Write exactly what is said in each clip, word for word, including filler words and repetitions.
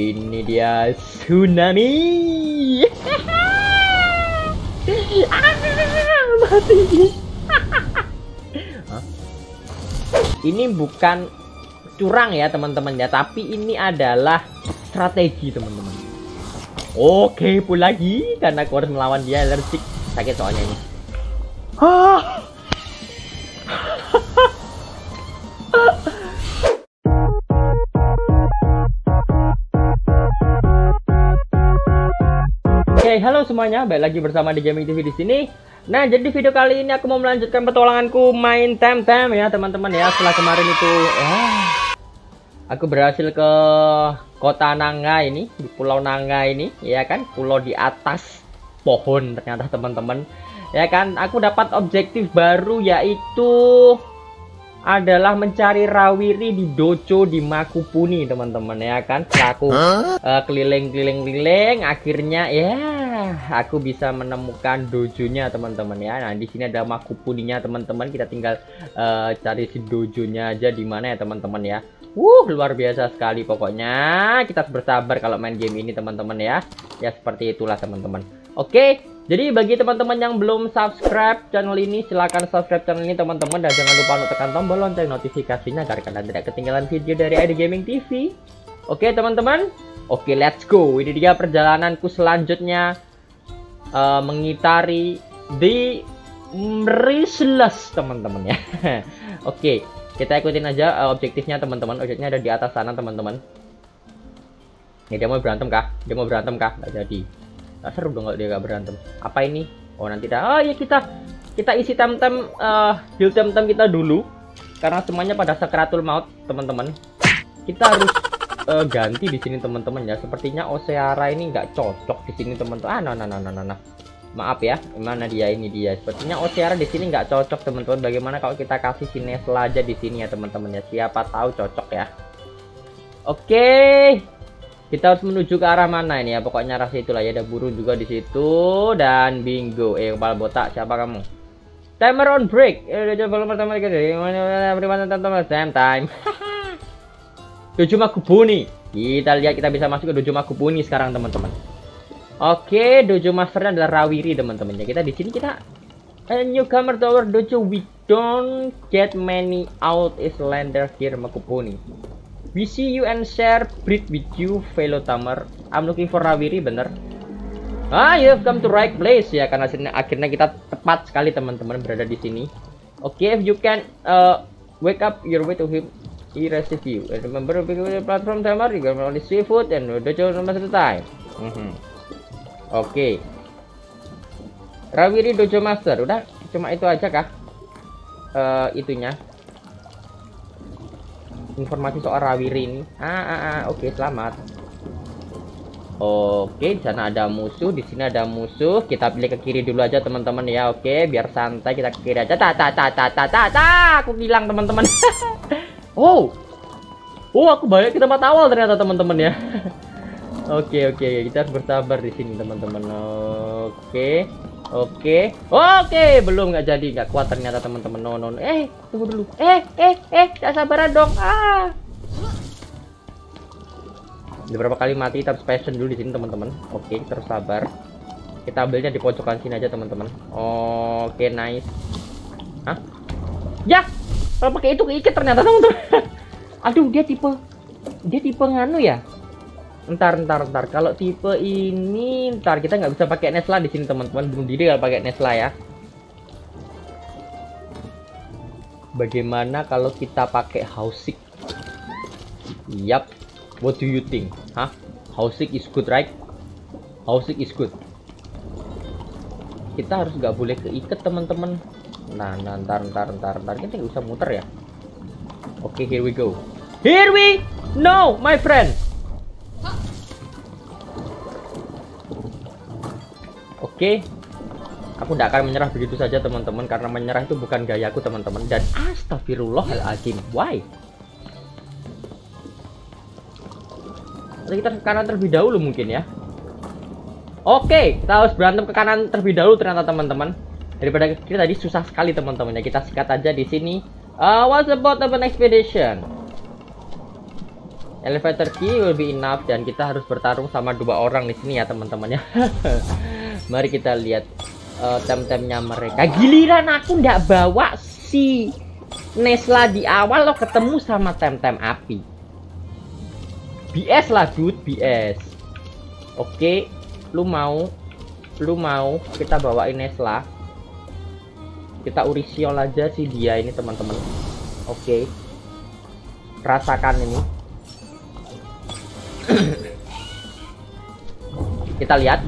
Ini dia tsunami. Ini bukan curang ya teman-teman ya, tapi ini adalah strategi teman-teman. Oke pun lagi karena aku harus melawan dia, alergik sakit soalnya ini. Oke, hey, halo semuanya, balik lagi bersama di Gaming T V di sini. Nah, jadi video kali ini aku mau melanjutkan petualanganku main Temtem ya, teman-teman ya. Setelah kemarin itu eh, aku berhasil ke kota Nanga ini, di Pulau Nanga ini, ya kan? Pulau di atas pohon ternyata, teman-teman. Ya kan, aku dapat objektif baru yaitu adalah mencari Rawiri di dojo di Mokupuni, teman-teman ya kan. Setelah aku keliling-keliling-keliling, uh, akhirnya ya aku bisa menemukan dojonya, teman-teman ya. Nah, di sini ada Mokupuninya, teman-teman. Kita tinggal uh, cari si dojonya aja di mana ya, teman-teman ya. Wuh, luar biasa sekali pokoknya. Kita harus bersabar kalau main game ini, teman-teman ya. Ya seperti itulah, teman-teman. Oke. Jadi bagi teman-teman yang belum subscribe channel ini, silahkan subscribe channel ini teman-teman. Dan jangan lupa untuk tekan tombol lonceng notifikasinya agar kalian tidak ketinggalan video dari A D Y Y Gaming T V. Oke teman-teman, oke let's go. Ini dia perjalananku selanjutnya uh, mengitari di Mrisles teman-teman ya. Oke, kita ikutin aja uh, objektifnya teman-teman. Objektifnya ada di atas sana teman-teman. Ini dia mau berantem kah? Dia mau berantem kah? Nggak jadi. Nah, seru dong kalau dia gak berantem. Apa ini? Oh nanti dah. Oh ya kita kita isi temtem uh, heal temtem kita dulu karena semuanya pada sakratul maut teman-teman. Kita harus uh, ganti di sini teman-teman ya. Sepertinya Oceara ini nggak cocok di sini teman-teman. Ah no no no no no. Maaf ya. Mana dia ini dia. Sepertinya Oceara di sini nggak cocok teman-teman. Bagaimana kalau kita kasih si Nessla aja di sini ya teman-teman ya. Siapa tahu cocok ya. Oke. Okay. Kita harus menuju ke arah mana ini ya? Pokoknya arah itulah ya, ada burung juga di situ dan bingo. Eh kepala botak siapa kamu? Timer on break. Eh udah coba pertama kali teman-teman time time. Dojo Mokupuni. Kita lihat kita bisa masuk ke Dojo Mokupuni sekarang teman-teman. Oke, dojo masternya adalah Rawiri teman-teman ya. Kita di sini kita A newcomer to our dojo. We don't get many out Islander here Mokupuni. We see you and share breed with you, fellow tamer. I'm looking for Rawiri, bener? Ah, you have come to right place ya, karena akhirnya kita tepat sekali teman-teman berada di sini. Oke, okay, if you can uh, wake up your way to him, he receive you. And remember, we will platform tamer, you can only see food and the dojo number the time. Mm -hmm. Oke, okay. Rawiri dojo master, udah cuma itu aja kah? Uh, itunya. Informasi soal Rawiri ini. Ah, ah, ah. Oke, okay, selamat. Oke, okay, di sana ada musuh, di sini ada musuh. Kita pilih ke kiri dulu aja, teman-teman ya. Oke, okay, biar santai kita ke kiri aja. Ta ta ta ta ta ta. ta. Aku bilang, teman-teman. Oh. Oh, aku balik ke tempat awal ternyata, teman-teman ya. Oke, oke, okay, okay. Kita harus bersabar di sini, teman-teman. Oke. Okay. Oke, okay. oke, okay. belum nggak jadi, nggak kuat ternyata teman-teman. No, no, no. Eh, tunggu dulu. Eh, eh, eh, nggak sabaran dong. Ah, beberapa kali mati, tapi passion dulu di sini teman-teman. Oke, okay, terus sabar. Kita ambilnya di pojokan sini aja teman-teman. Oke, okay, nice. Hah? Ya, kalau pakai itu keikat ternyata teman-teman. Aduh, dia tipe, dia tipe nganu ya. Ntar, ntar, ntar. Kalau tipe ini, ntar kita nggak bisa pakai Nessla di sini, teman-teman. Bunuh diri kalau pakai Nessla ya. Bagaimana kalau kita pakai Houchic? Yap. What do you think? Hah? Houchic is good, right? Houchic is good. Kita harus nggak boleh keikat, teman-teman. Nah, nah, ntar, ntar, ntar, ntar. Kita nggak usah muter ya. Oke, okay, here we go. Here we no, my friend. Oke, okay. Aku tidak akan menyerah begitu saja teman-teman karena menyerah itu bukan gayaku teman-teman dan astagfirullahaladzim. Why? Kita ke kanan terlebih dahulu mungkin ya. Oke, okay. Kita harus berantem ke kanan terlebih dahulu ternyata teman-teman. Daripada kita tadi susah sekali teman-teman ya, kita sikat aja di sini. Uh, what's about an expedition? Elevator key will be enough, dan kita harus bertarung sama dua orang di sini ya teman-teman ya. Mari kita lihat uh, tem-temnya mereka. Giliran aku ndak bawa si Nessla di awal, lo ketemu sama tem-tem api. B S lah dude, B S. Oke, lu mau, lu mau kita bawain Nessla. Kita urisiol aja sih dia ini teman-teman. Oke, rasakan ini. Kita lihat,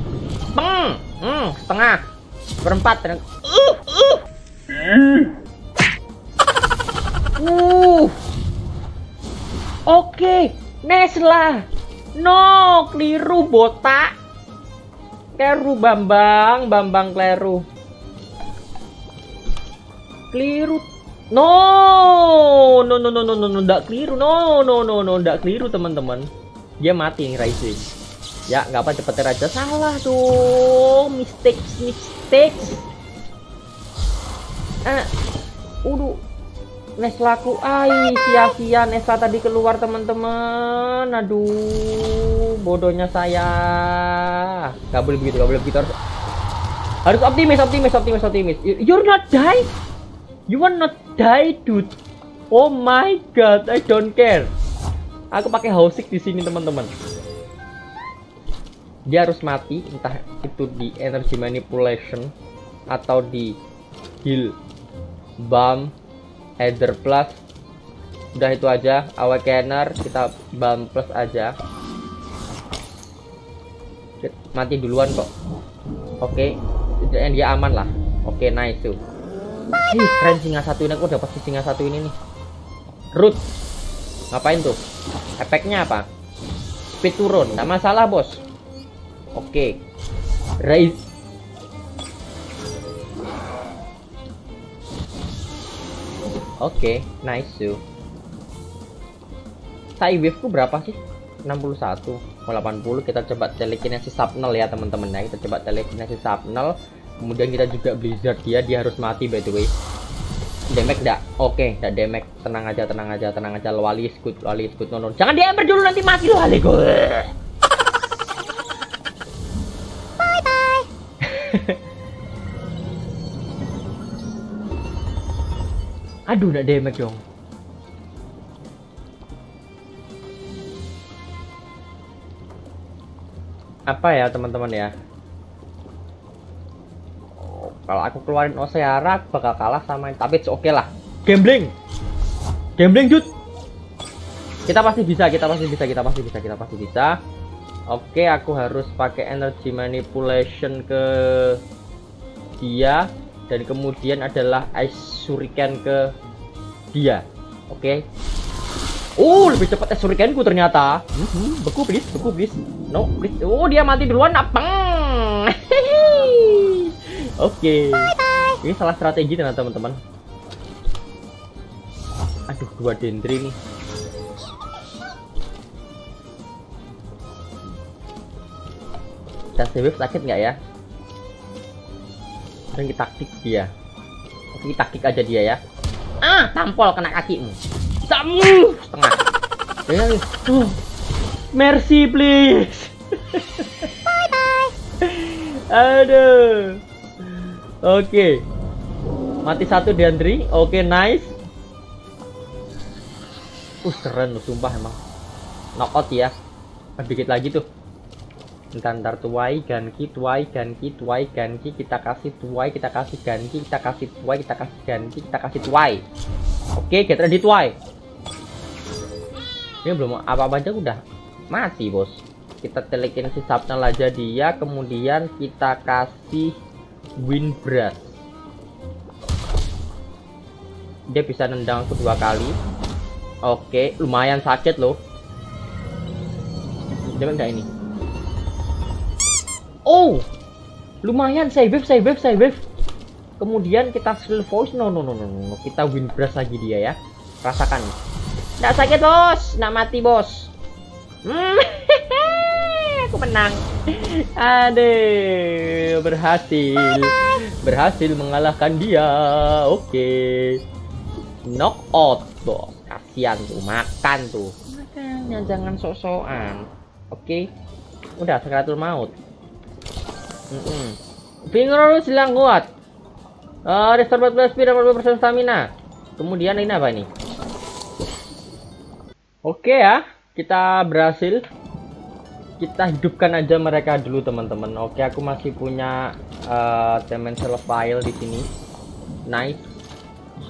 peng, hmm, setengah, berempat, dan uh, uh, uh, oke, Nessla, no, keliru botak, keliru Bambang, Bambang keliru, keliru, no, no, no, no, no, no, no, ndak keliru, no, no, no, no, ndak keliru teman-teman. Dia mati nih Rising. Ya nggak apa, cepetin aja. Salah tuh, mistakes mistakes. Eh, udah Nessla ku, ai sia-sia Nessla tadi keluar teman-teman. Aduh, bodohnya saya. Gak boleh begitu, gak boleh begitu. Harus, harus optimis, optimis, optimis, optimis. You're not die. You will not die, dude. Oh my god, I don't care. Aku pakai Houchic di sini teman-teman. Dia harus mati, entah itu di energy manipulation atau di heal, bam, header plus. Udah itu aja, awakener kita bam plus aja. Mati duluan kok. Oke, okay. Dia aman lah. Oke, okay, nice tuh. Ih, keren singa satu ini, aku udah pasti singa satu ini nih. Root. Ngapain tuh? Efeknya apa? Speed turun, nggak masalah bos. Oke, raise. Oke, nice tuh. Side wave ku berapa sih? enam puluh satu, delapan puluh. Kita coba telekinesis subnel ya teman-teman ya. Kita coba telekinesis subnel. Kemudian kita juga blizzard dia, dia harus mati by the way. Damage enggak? Oke, enggak damage. Tenang aja, tenang aja, tenang aja. Loali is good, Loali is good. No, no. Jangan di ember dulu, nanti mati Loali gue. Bye bye. Aduh, enggak damage dong. Apa ya, teman-teman ya? Kalau aku keluarin Oceara bakal kalah sama, tapi oke lah. Gambling, gambling dude. Kita pasti bisa, kita pasti bisa, kita pasti bisa, kita pasti bisa. Oke, aku harus pakai energy manipulation ke dia, dan kemudian adalah ice shuriken ke dia. Oke. Oh, lebih cepat ice shurikenku ternyata. Mm-hmm. Beku please, beku please. No please. Oh, dia mati duluan. Apeng. Oke, okay. Ini salah strategi teman-teman. Aduh, dua Dendry nih. Kita wave sakit nggak ya? Dan kita taktik dia. Oke, taktik aja dia ya. Ah, tampol kena kakimu. Samu setengah. Eh, uh. Mercy please. Bye bye. Aduh. Oke, okay. Mati satu Dendry. Oke, okay, nice. Uh, keren loh, sumpah emang. Knockout ya. Sedikit lagi tuh. Ntar Tuwai, Ganki, Tuwai, Ganki, Tuwai, Ganki. Kita kasih Tuwai, kita kasih Ganki, kita kasih Tuwai, kita kasih Ganki, kita kasih Tuwai. Oke, okay, get ready Tuwai. Ini belum apa-apa aja udah mati bos. Kita telekin si subnel aja dia. Kemudian kita kasih Wind Blast. Dia bisa nendang kedua kali. Oke, lumayan sakit loh. Jangan kayak ini. Oh, lumayan. Save wave, save wave, save wave. Kemudian kita skill voice. No, no, no, no, no. Kita Wind Blast lagi dia ya. Rasakan. Nggak sakit bos, nggak mati bos. Hmm. Aku menang. Aduh, berhasil. Berhasil mengalahkan dia. Oke. Okay. Knock out, bos. Kasihan tuh, makan tuh. makanya jangan sok-sokan. Oke, udah sekaratul maut. Bingrorus hilang kuat. Uh, restore empat belas speed, empat puluh persen stamina. Kemudian ini apa ini? Oke ya, kita berhasil. Kita hidupkan aja mereka dulu teman-teman. Oke, aku masih punya uh, temen file di sini. Nice.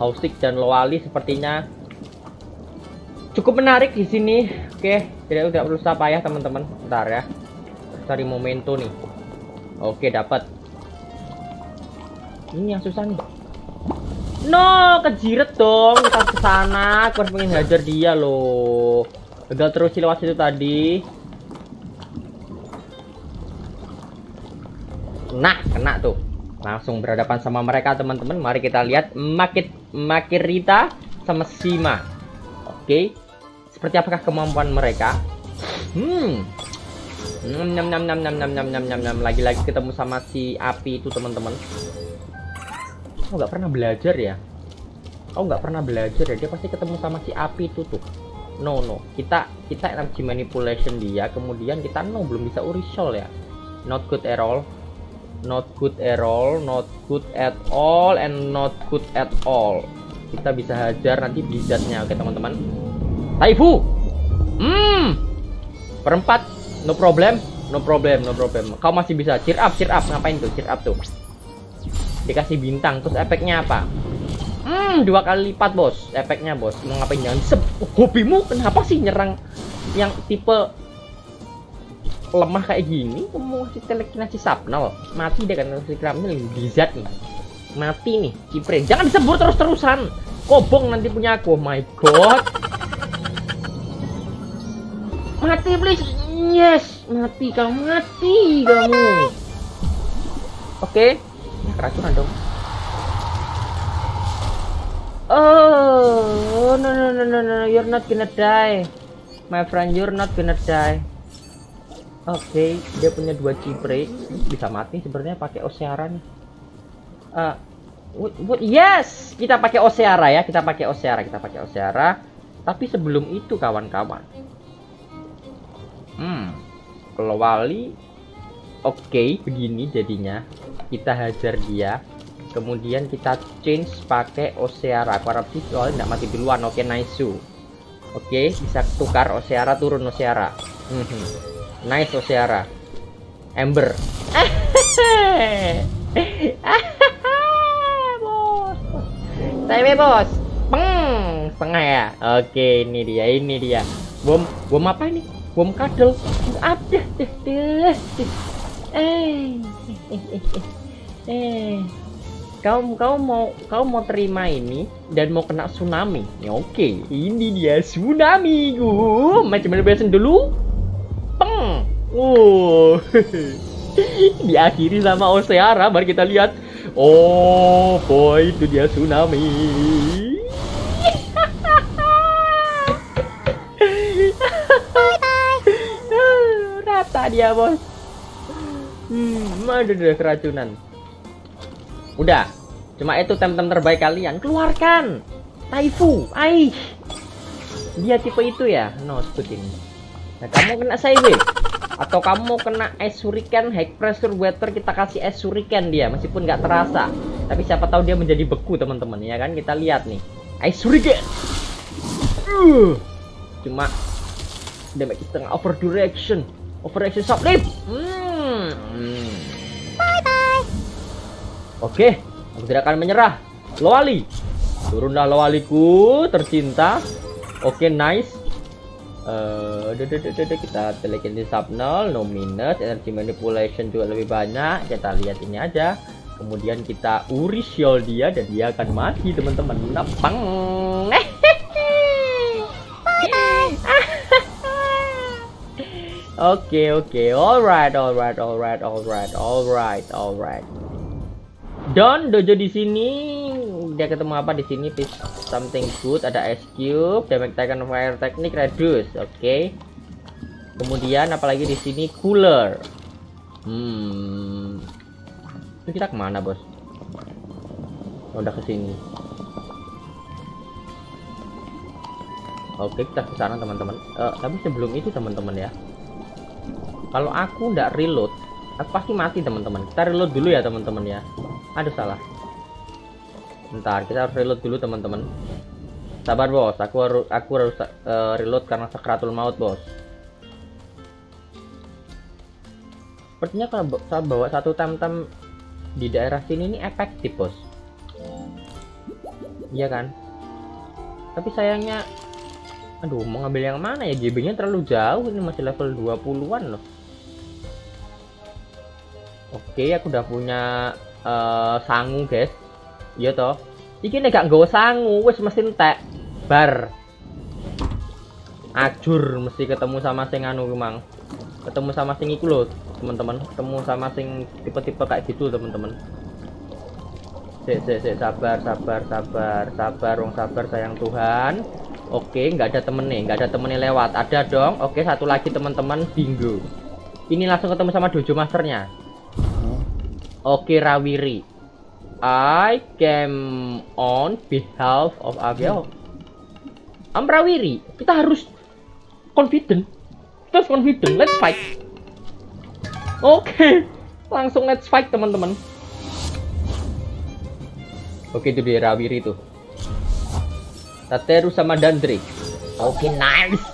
Houchic dan Loali sepertinya cukup menarik di sini. Oke, tidak tidak perlu susah payah teman-teman. Bentar ya, cari momento nih. Oke, dapat. Ini yang susah nih. No, kejiret dong. Kita ke sana. Aku harus pengen hajar dia loh. Gagal terus lewat situ tadi. Nah, kena tuh. Langsung berhadapan sama mereka, teman-teman. Mari kita lihat Makit Makirita sama Sima. Oke. Seperti apakah kemampuan mereka? Hmm. Nyam nyam nyam nyam nyam nyam nyam nyam. Lagi-lagi ketemu sama si api itu, teman-teman. Oh, nggak pernah belajar ya. Oh, nggak pernah belajar ya. Dia pasti ketemu sama si api itu tuh. No, no. Kita kita energy manipulation dia, kemudian kita no belum bisa urisol ya. Not good at all. Not good at all, not good at all, and not good at all. Kita bisa hajar nanti blizzardnya, oke teman-teman. Taifu, hmm, perempat, no problem, no problem, no problem. Kau masih bisa, cheer up, cheer up, ngapain tuh, cheer up tuh? Dikasih bintang, terus efeknya apa? Hmm, dua kali lipat bos, efeknya bos. Mau ngapain jangan sep? Hobimu kenapa sih nyerang yang tipe lemah kayak gini? Kamu kasih telekinasi sapnal, mati deh kan telekinasi blizzard nih, mati nih cipre, jangan disebut terus-terusan, kobong nanti punya aku. Oh my god, mati please. Yes, mati kamu, mati kamu. Oke, okay. Ya, keracunan dong. Oh no no no no no, you're not gonna die my friend, you're not gonna die. Oke, okay, dia punya dua cipre, bisa mati sebenarnya pakai Oceara nih. Uh, what, what? Yes, kita pakai Oceara ya, kita pakai Oceara, kita pakai Oceara. Tapi sebelum itu kawan-kawan, hmm, Loali, oke, okay, begini jadinya. Kita hajar dia, kemudian kita change pakai Oceara. Aku harap sih Loali nggak mati duluan. Oke, okay, nice. Oke, okay, bisa tukar Oceara, turun Oceara. Hmm. Nice Oceara. Ember. Bos. Saya bos. Peng, setengah ya. Oke, ini dia, ini dia. Bom, bom apa ini? Bom kadal. Aduh, deh, deh. Eh. Eh. Kau kau mau kau mau terima ini dan mau kena tsunami. Ya oke, ini dia tsunami gua. Macam mana biasa dulu? Peng, wow, diakhiri sama Oceara. Mari kita lihat. Oh boy, itu dia tsunami. Rata dia bos. Hmm, aduh, udah keracunan. Udah, cuma itu Temtem terbaik kalian. Keluarkan Taifu, aih. Dia tipe itu ya. No, seperti ini. Nah, kamu kena sidewave atau kamu kena ice hurricane, high pressure water, kita kasih ice hurricane dia meskipun nggak terasa. Tapi siapa tahu dia menjadi beku teman-teman ya kan, kita lihat nih. Ice hurricane. Uh, cuma damage setengah over duration. Over action shop leap. Hmm. Bye bye. Oke, aku tidak akan menyerah. Loali. Turunlah Loaliku tercinta. Oke, nice. Uh, duh, duh, duh, duh, duh. Kita telekinasi subnal, no minus, energy manipulation juga lebih banyak. Kita lihat ini aja. Kemudian kita urisiol dia dan dia akan mati teman-teman. Napang. Oke oke, alright alright alright alright alright alright. Don dojo di sini. Dia ketemu apa di sini? Something good, ada ice cube, damage taken fire technique reduce. Oke. Okay. Kemudian apalagi di sini cooler. Hmm. Itu kita kemana bos? Oh, udah ke sini. Oke, kita ke sana teman-teman. Uh, tapi sebelum itu teman-teman ya, kalau aku ndak reload, aku pasti mati teman-teman. Kita reload dulu ya teman-teman ya. Aduh salah. Bentar, kita harus reload dulu teman-teman. Sabar bos, aku harus aku harus uh, reload karena sakratul maut bos. Sepertinya kalau saya bawa satu temtem di daerah sini ini efektif bos, iya kan? Tapi sayangnya, aduh mau ngambil yang mana ya? G B-nya terlalu jauh, ini masih level dua puluhan loh. Oke, aku udah punya uh, sangu guys, iya toh? Iki nih gak nggawa sangu, wes mesin tek bar, ajur mesti ketemu sama sing anu memang. Ketemu sama sing iku loh teman-teman, ketemu sama sing tipe-tipe kayak gitu teman-teman. Sik sik sik, sabar sabar sabar sabar wong sabar sayang Tuhan. Oke, nggak ada temen nih, nggak ada temennya lewat. Ada dong. Oke, satu lagi teman-teman, bingo. Ini langsung ketemu sama dojo masternya. Oke, Rawiri. I came on behalf of Abel. Am Rawiri, kita harus confident. Terus confident, let's fight. Oke, okay. Langsung let's fight teman-teman. Oke okay, itu dia Rawiri tuh. Tateru sama Dendry. Oke okay, nice.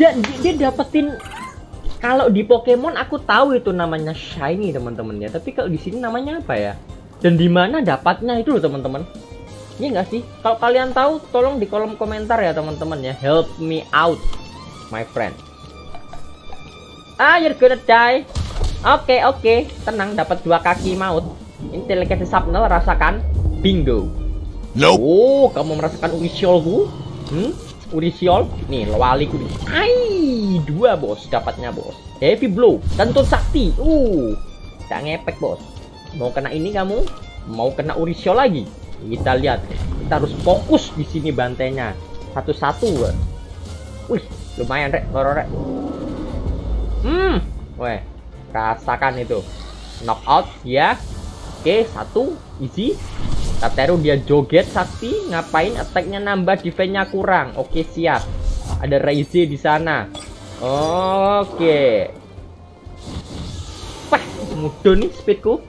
Dia, dia, dia dapetin. Kalau di Pokemon aku tahu itu namanya shiny teman-teman ya. Tapi kalau di sini namanya apa ya? Dan di mana dapatnya itu loh teman-teman. Iya nggak sih? Kalau kalian tahu tolong di kolom komentar ya teman-teman ya. Help me out my friend. Ah, you're gonna die. Oke okay, oke okay. Tenang, dapat dua kaki maut. Ini telekinesis signal, rasakan. Bingo. Nope. Oh, kamu merasakan urisiolku? Hmm? Urisiol? Nih, Loali ku. Ai, dua bos dapatnya bos. Heavy blow, kentut sakti. Uh. Tak ngepek bos. Mau kena ini kamu? Mau kena urisiol lagi? Kita lihat, kita harus fokus di sini bantainya satu-satu. Wih, lumayan rek, horor rek. Hmm, weh, rasakan itu knockout ya. Oke, satu, easy. Tateru dia joget sakti, ngapain? Attacknya nambah, defense-nya kurang. Oke siap. Ada Reize di sana. Oke. Wah, mudun nih speedku.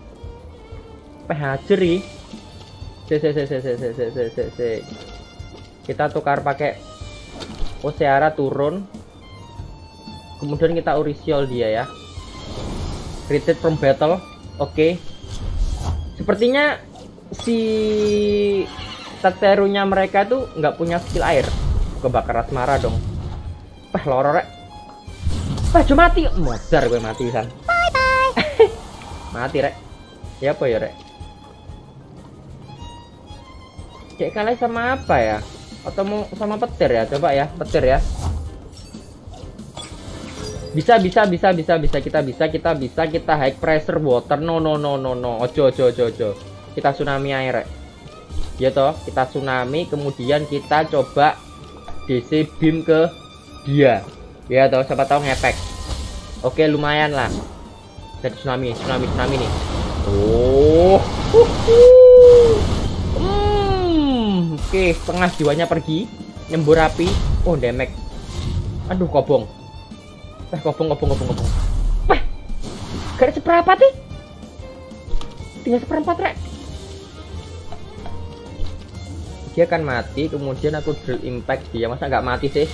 Pahajeri. C c c c c c c c c kita tukar pakai Oceara turun, kemudian kita urisiol dia ya, retreat from battle. Oke okay. Sepertinya si Taterunya mereka tuh nggak punya skill air, kebakar asmara dong. Wah loror rek, wah cuma mati modar gue mati san. Bye bye. Mati rek ya apa ya rek. Cek kalian sama apa ya? Atau mau sama petir ya? Coba ya, petir ya. Bisa, bisa, bisa, bisa, bisa, kita bisa, kita bisa, kita high pressure water. No, no, no, no, no. Ojo, ojo, ojo, ojo. Kita tsunami air. Ya toh, kita tsunami. Kemudian kita coba D C beam ke dia. Ya toh, siapa tahu ngepek. Oke, lumayan lah. Dan tsunami, tsunami, tsunami nih. Oh. Uhuh. Oke, setengah jiwanya pergi, nyembur api. Oh, damage. Aduh, kobong. Eh, kobong, kobong, kobong, kobong. Wah, gak ada seperempat nih. Tinggal seperempat, rek. Dia akan mati, kemudian aku drill impact dia. Masa gak mati sih?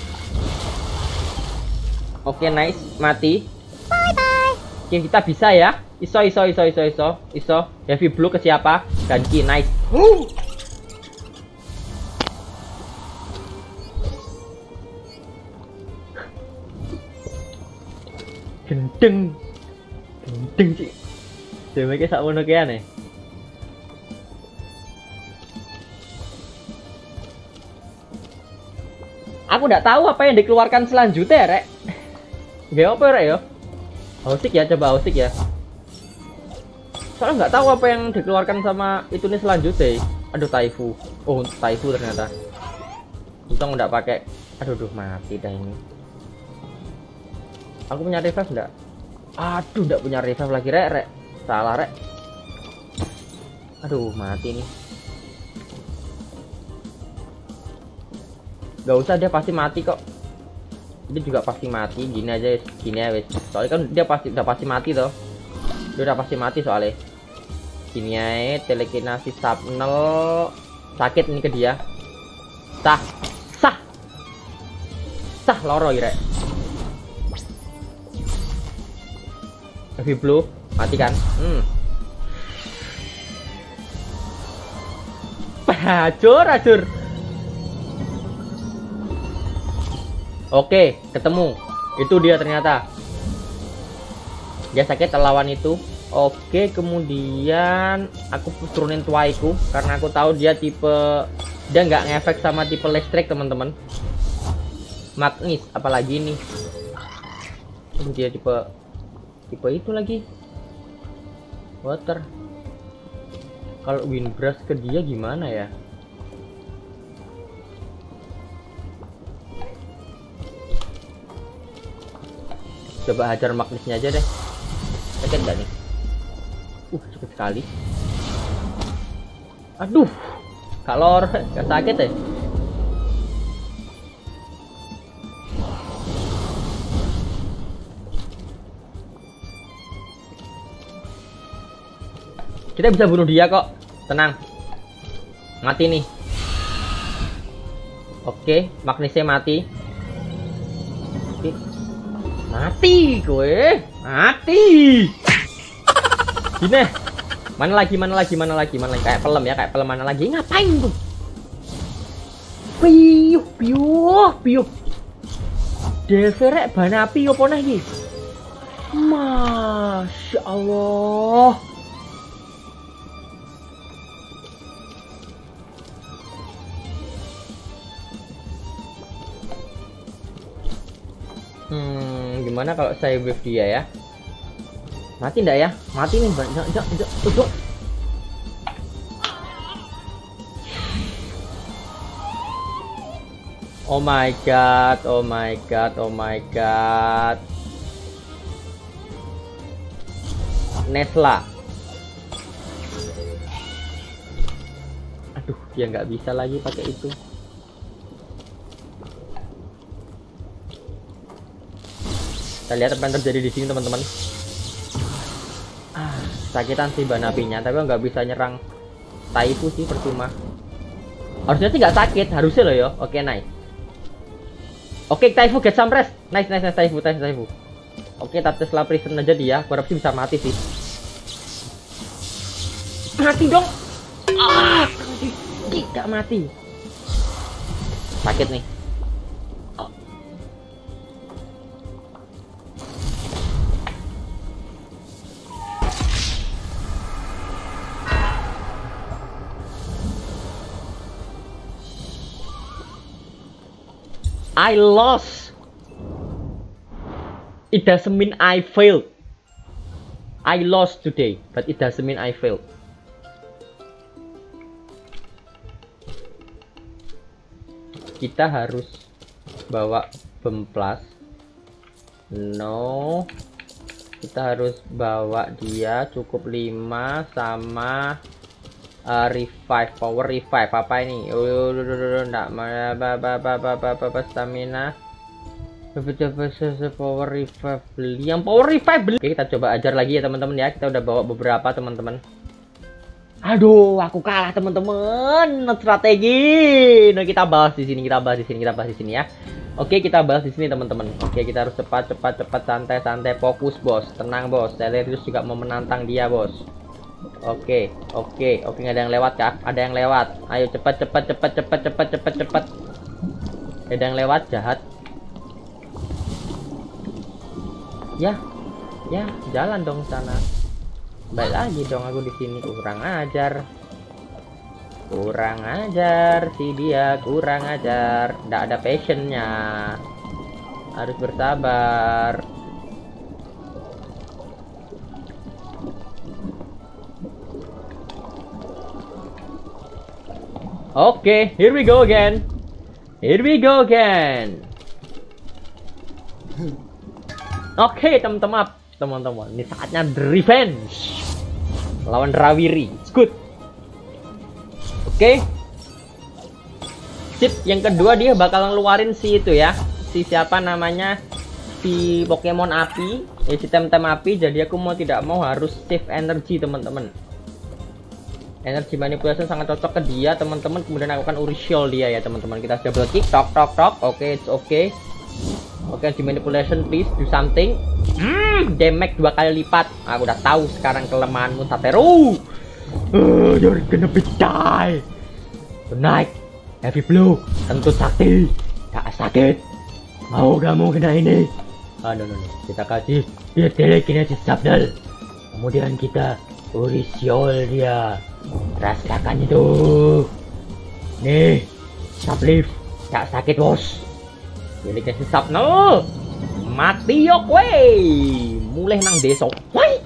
Oke, nice. Mati. Bye-bye. Oke, kita bisa ya. Iso, iso, iso, iso, iso. Iso. Heavy blue ke siapa? Ganki, nice. Uh. Gendeng gendeng sih demeknya sak mono kae aneh. Aku ndak tahu apa yang dikeluarkan selanjutnya rek. Gak apa rek yo. Houchic ya, coba Houchic ya. Soalnya nggak tahu apa yang dikeluarkan sama itu nih selanjutnya. Aduh Taifu. Oh, Taifu ternyata. Untung ndak pakai. Aduh duh mati dah ini. Aku punya revive enggak? Aduh, enggak punya revive lagi rek, rek. Salah rek. Aduh, mati nih. Gak usah, dia pasti mati kok. Dia juga pasti mati. Gini aja, gini aja. Soalnya kan dia pasti udah pasti mati toh. Dia udah pasti mati soalnya. Gini aja, telekinasi sapnel. Sakit ini ke dia. Sah, sah, sah loro irek. Heavy blue, mati kan? Hmm. Hancur, hancur. Oke, ketemu. Itu dia ternyata. Dia sakit lawan itu. Oke, kemudian aku turunin tuaiku karena aku tahu dia tipe. Dia nggak ngefek sama tipe listrik teman-teman. Magnus apalagi nih. Ini dia tipe tipe itu lagi. Water. Kalau windbrush ke dia gimana ya? Coba hajar Magnusnya aja deh. Sakit nggak nih? Uh, sakit sekali. Aduh. Kalor, gak sakit ya? Kita bisa bunuh dia kok, tenang. Mati nih. Oke, Magnusnya mati. Oke. Mati gue, mati. Gini. Mana lagi, mana lagi, mana lagi, mana lagi, kayak pelem ya, kayak pelem, mana lagi, ngapain tuh? Piuh, piuh, piuh. Deverek bana piuh poneh iki. Masya Allah. Hmm, gimana kalau saya wave dia ya? Mati ndak ya? Mati nih, banyak banyak banyak tuh. Oh my god, oh my god, oh my god. Nessla. Aduh, dia nggak bisa lagi pakai itu. Kita lihat apa yang terjadi di sini teman-teman. Sakitan sih ban apinya, tapi nggak bisa nyerang Taifu sih, percuma. Harusnya sih nggak sakit, harusnya loh yo. Oke, nice. Oke, Taifu get some rest. Nice, nice, nice, Taifu, nice, Taifu. Oke, tapi Tesla prison aja dia, harap sih bisa mati sih. Mati dong. Ah, tidak mati. Sakit nih. I lost. It doesn't mean I failed. I lost today, but it doesn't mean I failed. Kita harus bawa bemplas. No. Kita harus bawa dia cukup lima sama Uh, revive power, revive apa ini? Oh, enggak mana apa stamina. Power revive, beli yang power revive, beli. Oke, kita coba ajar lagi ya teman-teman ya. Kita udah bawa beberapa teman-teman. Aduh, aku kalah teman-teman. Strategi. Nah, kita bahas di sini, kita bahas di sini, kita bahas di sini ya. Oke, kita bahas di sini teman-teman. Oke, kita harus cepat, cepat, cepat, santai, santai, fokus bos, tenang bos. Tateru juga mau menantang dia bos. Oke, oke, oke, nggak ada yang lewat kah? Ada yang lewat. Ayo cepat, cepat, cepat, cepat, cepat, cepat, cepat. Ada yang lewat, jahat. Ya, ya, jalan dong sana. Balik lagi dong aku di sini. Kurang ajar, kurang ajar si dia, kurang ajar. Nggak ada passionnya. Harus bersabar. Oke, okay, here we go again. Here we go again. Oke, okay, teman-teman, teman-teman, ini saatnya revenge lawan Rawiri. It's good. Oke. Okay. Sip, yang kedua dia bakal ngeluarin si itu ya. Si siapa namanya? Si Pokemon api, ya si Temtem api. Jadi aku mau tidak mau harus save energi, teman-teman. Energi manipulation sangat cocok ke dia, teman-teman. Kemudian aku akan urisial dia ya, teman-teman. Kita double kick, tok tok tok. Oke, okay, it's okay. Oke, okay, di manipulation please do something. Hmm, damage dua kali lipat. Aku udah tahu sekarang kelemahanmu, Tateru. Uh, you're gonna be die. Tonight, heavy blow, tentu sakti. Tak sakit. Mau gak mau kena ini? Ah, no, no, no. Kita kasih dia telekinesis sabdal. Kemudian kita urisiol dia. Rasakan itu. Nih, sablif. Tak sakit, bos. Telekinesis sabdal. Mati yok, wey. Mulai nang desok. Wey.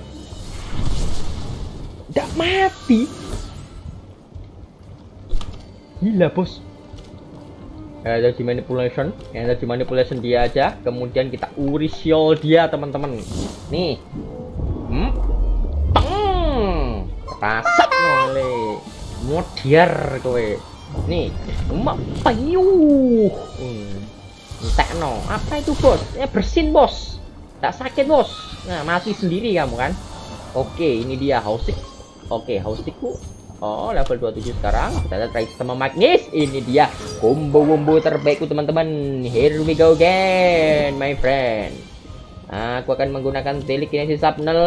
Nggak mati. Gila, bos. Energy manipulation, energy manipulation dia aja. Kemudian kita urisiol dia, teman-teman. Nih, hmm, teng, rasak oleh modiar kowe. Nih, emak payuh, hmm, no. Apa itu, bos? Ya bersin, bos. Tak sakit, bos. Nah, mati sendiri kamu kan? Oke, ini dia Houchic. Oke, Houchicku. Oh, level dua puluh tujuh sekarang. Kita try sama Magnus. Ini dia combo-combo terbaikku, teman-teman. Here we go again, my friend. Aku akan menggunakan telekinesis sapnel.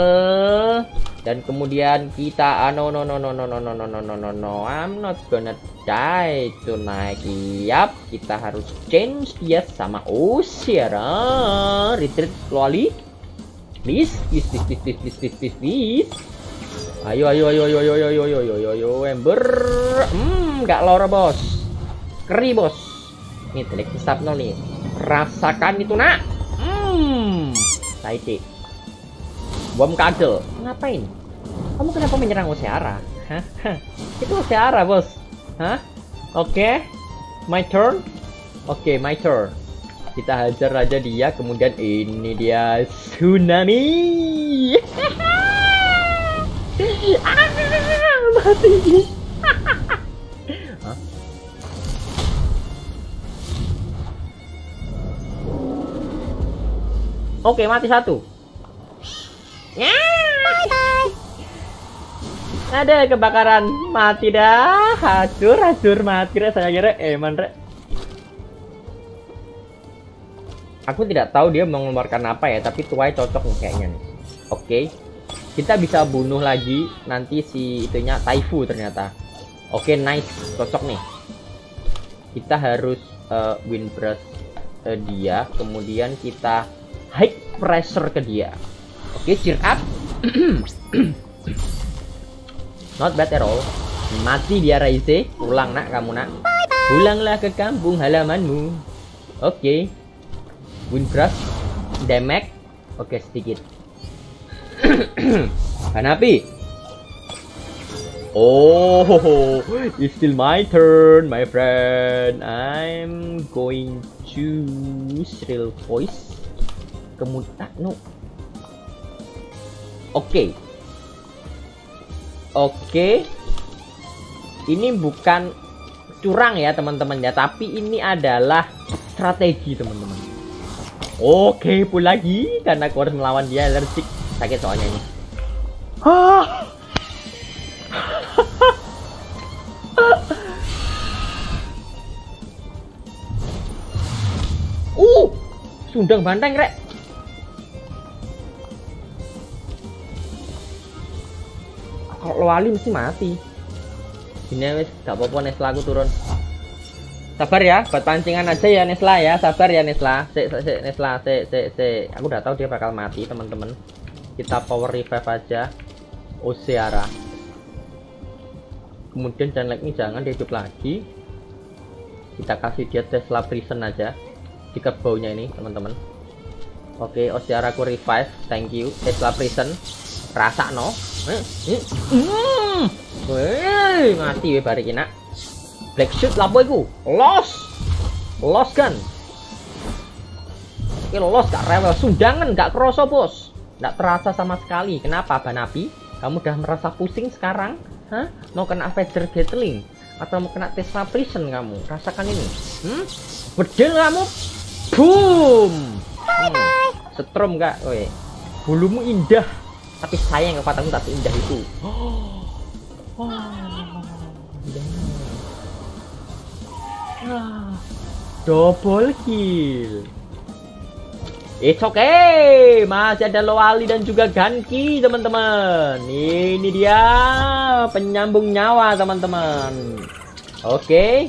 Dan kemudian kita ah, no no no no no no no no no no no. I'm not gonna die tonight. Yap, kita harus change dia sama Oceara. Retreat Loali. Please, please, please, please, please, please, please, please. Ayo, ayo, ayo, ayo, ayo, ayo, ayo, ayo, ayo, ayo, ember. Hmm, gak lora, bos. Keri, bos. Nih, telik hisap nol nih. Rasakan itu, nak. Hmm, saiki. Bom kadel. Ngapain? Kamu kenapa menyerang Oceara? Hah? Itu Oceara, bos. Hah? Oke. Okay. My turn. Oke, okay, my turn. Kita hajar aja dia. Kemudian ini dia tsunami. Ah, mati. Hah? Oke, mati satu. Ya. Ada kebakaran, mati dah. Hancur, hancur, mati dah. Saya kira eman rek. Aku tidak tahu dia mengeluarkan apa ya, tapi Tuwai cocok nih kayaknya nih. Oke. Okay. Kita bisa bunuh lagi nanti si itunya Taifu ternyata. Oke, okay, nice, cocok nih. Kita harus uh, win press uh, dia, kemudian kita high pressure ke dia. Oke, okay, cheer up. Not bad at all. Mati dia Raise, pulang nak kamu nak. Pulanglah ke kampung halamanmu. Oke. Okay. Win press damage. Oke, okay, sedikit. Hanapi. Oh, it's still my turn, my friend. I'm going to shrill voice. Kemudian, ah, no. Oke, okay. Oke, okay. Ini bukan curang ya, teman-teman ya. Tapi ini adalah strategi, teman-teman. Oke, okay, pun lagi karena aku harus melawan dia alergic. Sakit soalnya ini. Uh, sundang banteng rek. Kalau Loali mesti mati. Ini wes gak apa-apa, Nessla aku turun. Sabar ya, buat pancingan aja ya Nessla ya. Sabar ya Nessla. Sik sik sik Nessla sik sik sik. Aku udah tahu dia bakal mati, teman-teman. Kita power revive aja Oceara. Kemudian jangan like ini, jangan dihidup lagi. Kita kasih dia Tesla prison aja. Jika baunya ini, teman-teman. Oke, Oceara ku revive. Thank you. Tesla prison. Rasa no. Hmm. Wih, mati we bari nak. Black shoot lah boyku. Los. Los kan. Oke, los gak rewel sundangan, gak kroso, bos. Nggak terasa sama sekali. Kenapa, Banapi? Kamu udah merasa pusing sekarang? Hah? Mau kena Vader Gatling? atau mau kena Tesla prison kamu. Rasakan ini. Hmm? Bedil kamu. Boom. Hmm. Setrum gak? Woi. Bulumu indah, tapi sayang kepatamu tak indah itu. Oh. Oh. Ah. Double kill. It's okay. Masih ada Loali dan juga Ganki, teman-teman. Ini dia penyambung nyawa, teman-teman. Oke. Okay.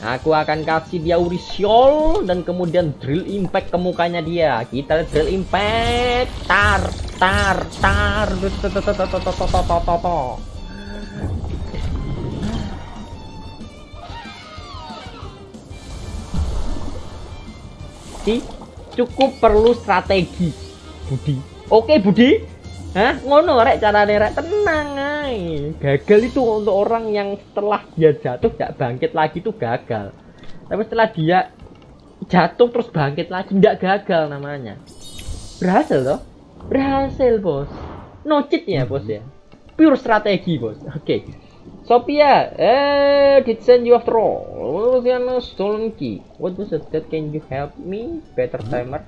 Aku akan kasih dia Urisiol dan kemudian drill impact ke mukanya dia. Kita drill impact. Tar tar tar. Si cukup perlu strategi Budi. Oke Budi, hah, ngono rek caranya rek, tenang ay. Gagal itu untuk orang yang setelah dia jatuh gak bangkit lagi tuh gagal. Tapi setelah dia jatuh terus bangkit lagi nggak gagal namanya. Berhasil loh, berhasil bos. No cheat ya bos ya, pure strategi bos. Oke. Okay. Sophia, eh, did send you after all. Vulcano stolen key. What was it? That can you help me? Better timer.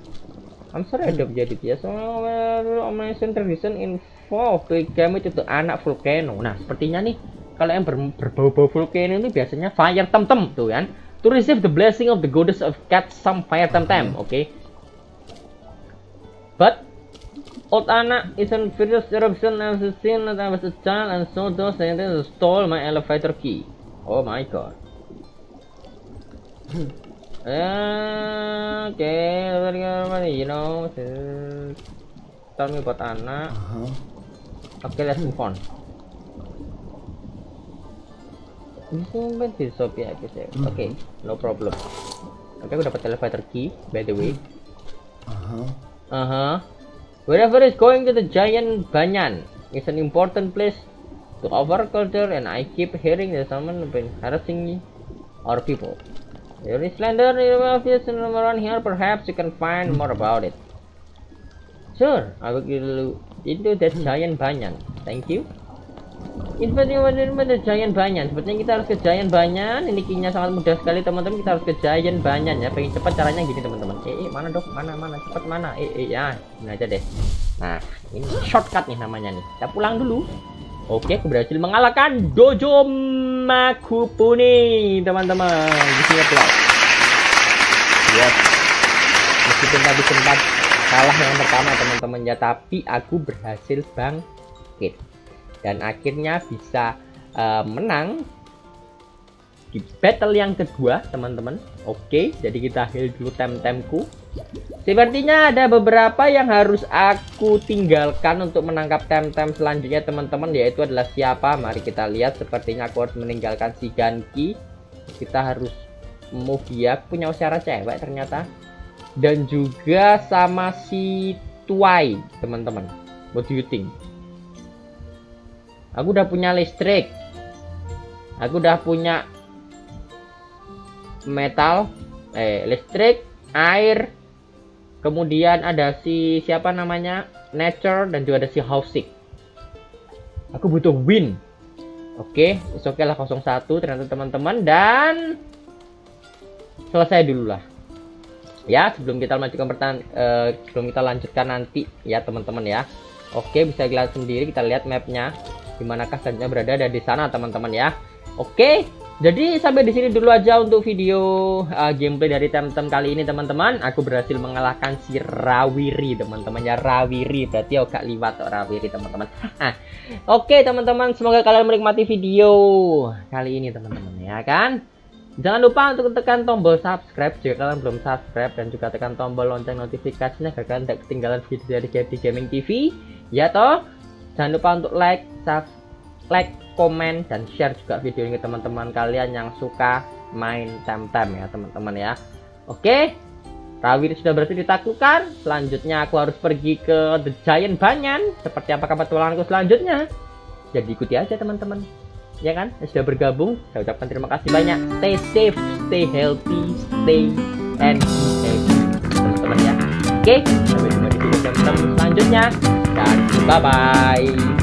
I'm sorry, ada jadi dia. Soalnya my center vision info kami itu anak Vulcano. Nah, sepertinya nih kalau yang ber berbau-bau Vulcano itu biasanya fire temtem tuh kan. To receive the blessing of the goddess of cat, some fire temtem. Oke. Okay. But old anak is an virus eruption and seen that I was a child and so those scientists stole my elevator key. Oh my god. uh, okay, you know, tell me about anak. Okay, let's move on. Okay, no problem. Okay, aku dapat elevator key, by the way. Aha. Uh-huh. Wherever is going to the Giant Banyan is an important place to our culture, and I keep hearing that someone has been harassing our people. There is slander around here. Perhaps you can find more about it. Sure, I will give you into that Giant Banyan. Thank you. In fact, you want the Giant Banyan. Sepertinya kita harus ke Giant Banyan. Ini kinya sangat mudah sekali, teman-teman. Kita harus ke Giant Banyan ya. Pengen cepat caranya gini, teman-teman. Eh, eh, mana dok? Mana, mana? Cepat mana? Eh, eh, ya. Ini aja deh. Nah, ini shortcut nih namanya nih. Kita pulang dulu. Oke, aku berhasil mengalahkan Dojo Mokupuni, teman-teman. Di sini ya. Yes. Meskipun tadi sempat kalah yang pertama, teman-teman ya, tapi aku berhasil bangkit. Dan akhirnya bisa uh, menang di battle yang kedua, teman-teman. Oke, jadi kita heal dulu Temtemku. Sepertinya ada beberapa yang harus aku tinggalkan untuk menangkap Temtem selanjutnya, teman-teman. Yaitu adalah siapa? Mari kita lihat. Sepertinya aku harus meninggalkan si Ganki. Kita harus move dia. Punya Oceara cewek ternyata. Dan juga sama si Tuwai, teman-teman. What do you think? Aku udah punya listrik. Aku udah punya metal, eh listrik, air. Kemudian ada si siapa namanya? Nature dan juga ada si Houchic. Aku butuh win. Oke, okay, oke okay lah nol satu ternyata teman-teman, dan selesai dulu lah. Ya, sebelum kita lanjutkan pertanyaan eh, sebelum kita lanjutkan nanti ya, teman-teman ya. Oke, okay, bisa lihat sendiri, kita lihat mapnya dimanakah selanjutnya berada, ada di sana teman-teman ya. Oke, jadi sampai di sini dulu aja untuk video uh, gameplay dari Temtem kali ini, teman-teman. Aku berhasil mengalahkan si Rawiri, teman-teman ya. Rawiri berarti oh gak liwat oh, Rawiri teman-teman. Oke teman-teman, semoga kalian menikmati video kali ini, teman-teman ya kan. Jangan lupa untuk tekan tombol subscribe jika kalian belum subscribe, dan juga tekan tombol lonceng notifikasinya agar kalian tidak ketinggalan video dari A D Y Y Gaming T V ya toh. Jangan lupa untuk like, subscribe, like, komen, dan share juga video ini ke teman-teman kalian yang suka main Temtem ya, teman-teman ya. Oke, Rawiri sudah berhasil ditaklukkan. Selanjutnya aku harus pergi ke The Giant Banyan. Seperti apakah petualanganku selanjutnya? Jadi ikuti aja, teman-teman. Ya kan? Yang sudah bergabung, saya ucapkan terima kasih banyak. Stay safe, stay healthy, stay and happy, teman-teman ya. Oke, sampai jumpa di video Temtem selanjutnya. Dan bye-bye.